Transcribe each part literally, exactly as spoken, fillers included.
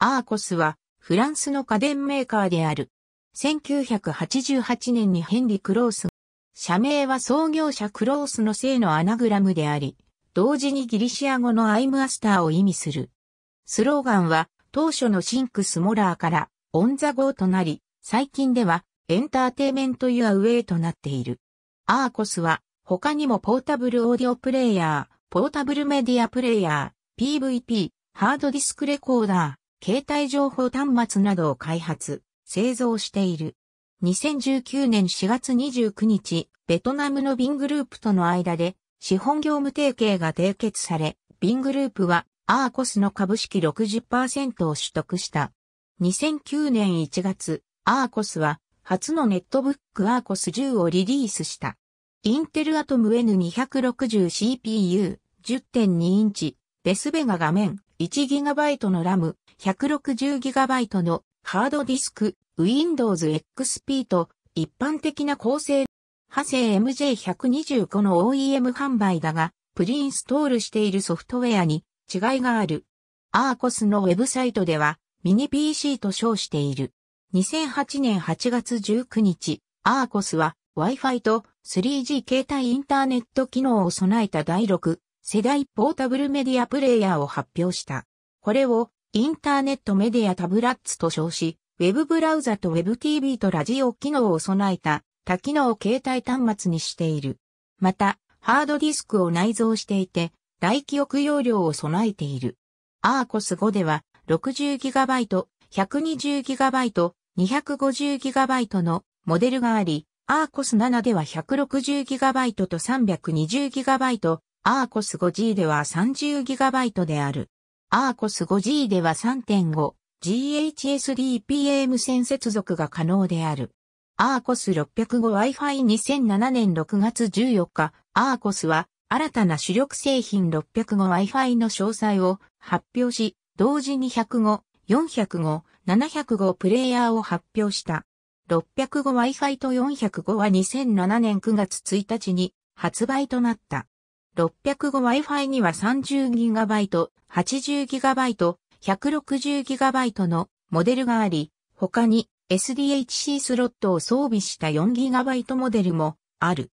アーコスはフランスの家電メーカーである。せんきゅうひゃくはちじゅうはちねんにヘンリ・クロース、社名は創業者クロースの姓のアナグラムであり、同時にギリシア語のアイムアスターを意味する。スローガンは当初のシンクスモラーからオンザゴーとなり、最近ではエンターテイメントユアウェイとなっている。アーコスは他にもポータブルオーディオプレイヤー、ポータブルメディアプレイヤー、ピーブイピー、ハードディスクレコーダー、携帯情報端末などを開発、製造している。にせんじゅうきゅうねんしがつにじゅうくにち、ベトナムのビングループとの間で資本業務提携が締結され、ビングループはアーコスの株式 ろくじゅっパーセント を取得した。にせんきゅうねんいちがつ、アーコスは初のネットブックアーコスじゅうをリリースした。インテルアトム エヌにひゃくろくじゅうシーピーユー、じゅってんにインチ、ベスベガ画面、いちギガバイト のラム、ひゃくろくじゅうギガバイト のハードディスク、Windows エックスピー と一般的な構成、Hasee エムジェーひゃくにじゅうご の オーイーエム 販売だが、プリインストールしているソフトウェアに違いがある。アーコスのウェブサイトでは、ミニ ピーシー と称している。にせんはちねんはちがつじゅうくにち、アーコスは Wi-Fi と スリージー 携帯インターネット機能を備えただいろくせだいポータブルメディアプレイヤーを発表した。これをインターネットメディアタブラッツと称し、ウェブブラウザと ウェブティーブイ とラジオ機能を備えた多機能携帯端末にしている。また、ハードディスクを内蔵していて、大記憶容量を備えている。アーコスごでは ろくじゅうギガバイト、ひゃくにじゅうギガバイト、にひゃくごじゅうギガバイト のモデルがあり、アーコスななでは ひゃくろくじゅうギガバイト と さんびゃくにじゅうギガバイト、アーコス ごジー では さんじゅうギガバイト である。アーコス ごジー では さんてんごジーエイチエスディーピーエー 無線接続が可能である。アーコス ろっぴゃくご WiFiにせんななねんろくがつじゅうよっか、アーコスは新たな主力製品 ろっぴゃくご WiFi の詳細を発表し、同時にひゃくご、よんひゃくご、ななひゃくごプレイヤーを発表した。ろっぴゃくご WiFi とよんひゃくごはにせんななねんくがつついたちに発売となった。ろっぴゃくご WiFi には さんじゅうギガバイト、はちじゅうギガバイト、ひゃくろくじゅうギガバイト のモデルがあり、他に エスディーエイチシー スロットを装備した よんギガバイト モデルもある。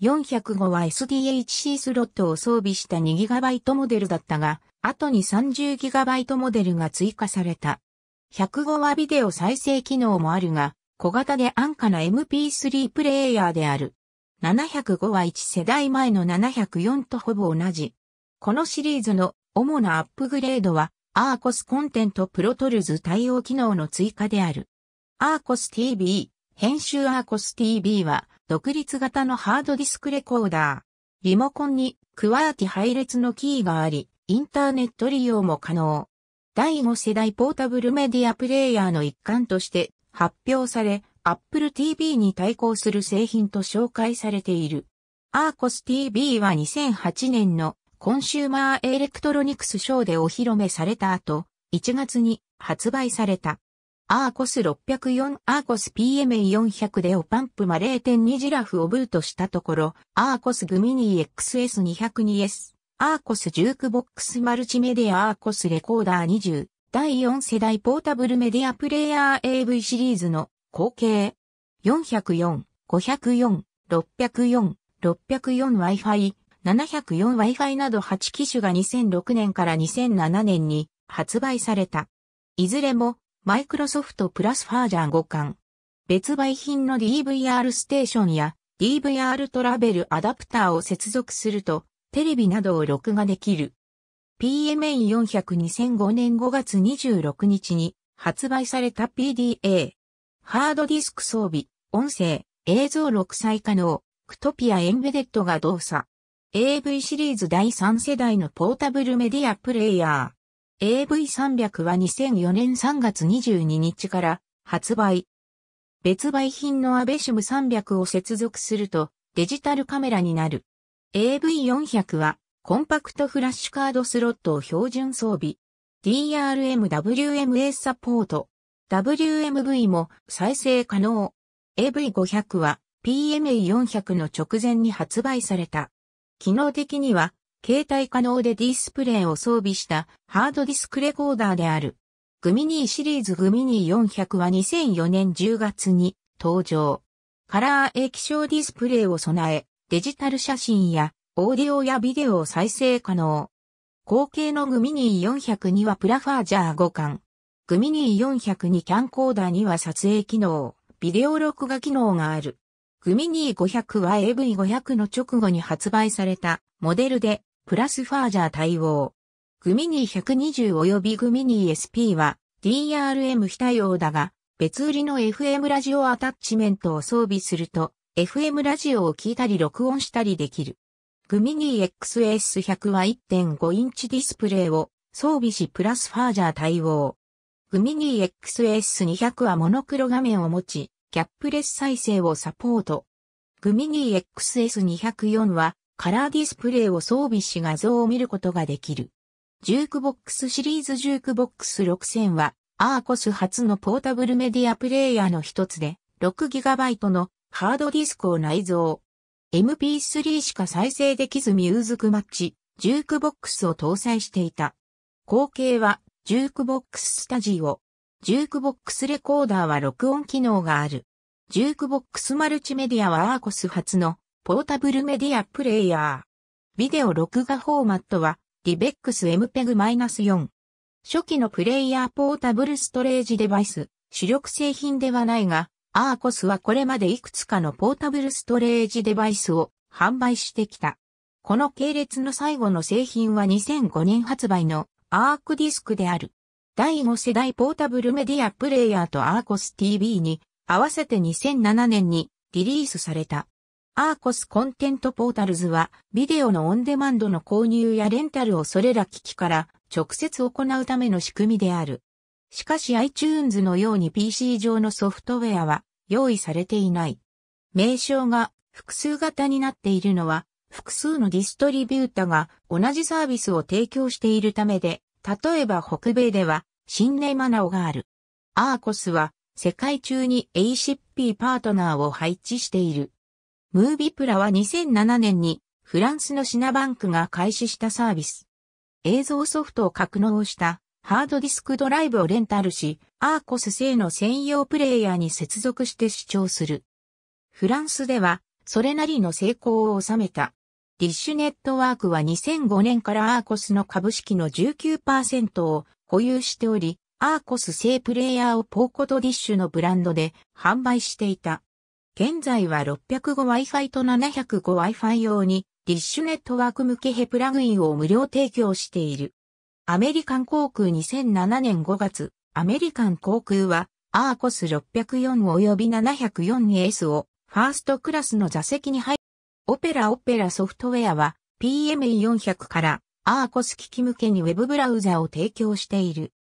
よんひゃくごは エスディーエイチシー スロットを装備した にギガバイト モデルだったが、後に さんじゅうギガバイト モデルが追加された。ひゃくごはビデオ再生機能もあるが、小型で安価な エムピースリー プレイヤーである。ななひゃくごはいちせだいまえのななひゃくよんとほぼ同じ。このシリーズの主なアップグレードは、アーコスコンテントプロトルズ対応機能の追加である。アーコス ティーブイ、編集アーコス ティーブイ は、独立型のハードディスクレコーダー。リモコンに、クワーティ配列のキーがあり、インターネット利用も可能。だいごせだいポータブルメディアプレイヤーの一環として発表され、Apple ティーブイ に対抗する製品と紹介されている。Archos ティーブイ はにせんはちねんのコンシューマーエレクトロニクスショーでお披露目された後、いちがつに発売された。Archos ろっぴゃくよん、Archos ピーエムエーよんひゃく でオパンプマ れいてんに ジラフをブートしたところ、Archos グミニ エックスエスにひゃくにエス、Archos ジュークボックスマルチメディア Archos レコーダーにじゅう、だいよんせだいポータブルメディアプレイヤー エーブイ シリーズの後継よんひゃくよん、ごひゃくよん、ろっぴゃくよん、ろっぴゃくよん WiFi、ななひゃくよん WiFi などはちきしゅがにせんろくねんからにせんななねんに発売された。いずれもマイクロソフトプラスファージャー互換。別売品の ディーブイアール ステーションや ディーブイアール トラベルアダプターを接続するとテレビなどを録画できる。ピーエムエーよんひゃく にせんごねんごがつにじゅうろくにちに発売された ピーディーエー。ハードディスク装備、音声、映像録再可能、Qtopia Embedded が動作。エーブイ シリーズだいさんせだいのポータブルメディアプレイヤー。エーブイさんびゃく はにせんよねんさんがつにじゅうににちから発売。別売品のアベシムさんびゃくを接続するとデジタルカメラになる。エーブイよんひゃく はコンパクトフラッシュカードスロットを標準装備。ディーアールエムダブリューエムエー サポート。ダブリューエムブイ も再生可能。エーブイごひゃく は ピーエムエーよんひゃく の直前に発売された。機能的には携帯可能でディスプレイを装備したハードディスクレコーダーである。グミニーシリーズグミニーよんひゃくはにせんよねんじゅうがつに登場。カラー液晶ディスプレイを備え、デジタル写真やオーディオやビデオを再生可能。後継のグミニーよんひゃくにはプラファージャーごかん。グミニーよんひゃくにキャンコーダーには撮影機能、ビデオ録画機能がある。グミニーごひゃくは エーブイごひゃく の直後に発売されたモデルでプラスファージャー対応。グミニーひゃくにじゅう及びグミニー エスピー は ディーアールエム 非対応だが別売りの エフエム ラジオアタッチメントを装備すると エフエム ラジオを聞いたり録音したりできる。グミニー エックスエスひゃく は いってんごインチディスプレイを装備しプラスファージャー対応。グミニー エックスエスにひゃく はモノクロ画面を持ちキャップレス再生をサポート。グミニー エックスエスにひゃくよん はカラーディスプレイを装備し画像を見ることができる。ジュークボックスシリーズジュークボックスろくせんは、Archos初のポータブルメディアプレイヤーの一つで、ろくギガバイト のハードディスクを内蔵。エムピースリー しか再生できずミュージックマッチ、ジュークボックスを搭載していた。後継は、ジュークボックススタジオ。ジュークボックスレコーダーは録音機能がある。ジュークボックスマルチメディアはArchos初のポータブルメディアプレイヤー。ビデオ録画フォーマットは、リベックス エムペグ フォー。 初期のプレイヤーポータブルストレージデバイス、主力製品ではないが、Archosはこれまでいくつかのポータブルストレージデバイスを販売してきた。この系列の最後の製品はにせんごねん発売のアークディスクである。だいご世代ポータブルメディアプレイヤーと Archos ティーブイ に合わせてにせんななねんにリリースされた。Archos コンテントポータルズはビデオのオンデマンドの購入やレンタルをそれら機器から直接行うための仕組みである。しかし iTunes のように ピーシー 上のソフトウェアは用意されていない。名称が複数型になっているのは複数のディストリビュータが同じサービスを提供しているためで、例えば北米ではシンネマナオがある。Archosは世界中に エーシーピー パートナーを配置している。ムービプラはにせんななねんにフランスのシナバンクが開始したサービス。映像ソフトを格納したハードディスクドライブをレンタルし、Archos製の専用プレイヤーに接続して視聴する。フランスではそれなりの成功を収めた。ディッシュネットワークはにせんごねんからArchosの株式の じゅうきゅうパーセント を保有しており、Archos製プレイヤーをポーコとディッシュのブランドで販売していた。現在は ろっぴゃくごワイファイ と ななひゃくごワイファイ 用にディッシュネットワーク向けヘプラグインを無料提供している。アメリカン航空にせんななねんごがつ、アメリカン航空は Archos ろっぴゃくよん及び ななひゃくよんエス をファーストクラスの座席に配置。オペラオペラソフトウェアは ピーエムイーよんひゃく から Archos 機器向けにウェブブラウザを提供している。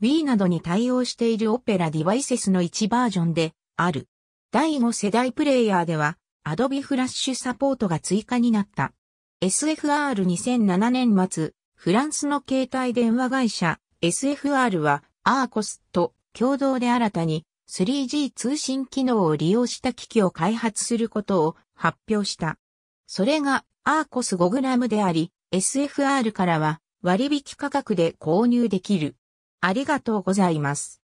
Wii などに対応しているオペラディバイセスのいちバージョンである。だいご世代プレイヤーでは Adobe フラッシュサポートが追加になった。エスエフアールにせんななねん末、フランスの携帯電話会社 エスエフアール は Archos と共同で新たに スリージー 通信機能を利用した機器を開発することを発表した。それが Archos ごグラム であり、エスエフアール からは割引価格で購入できる。ありがとうございます。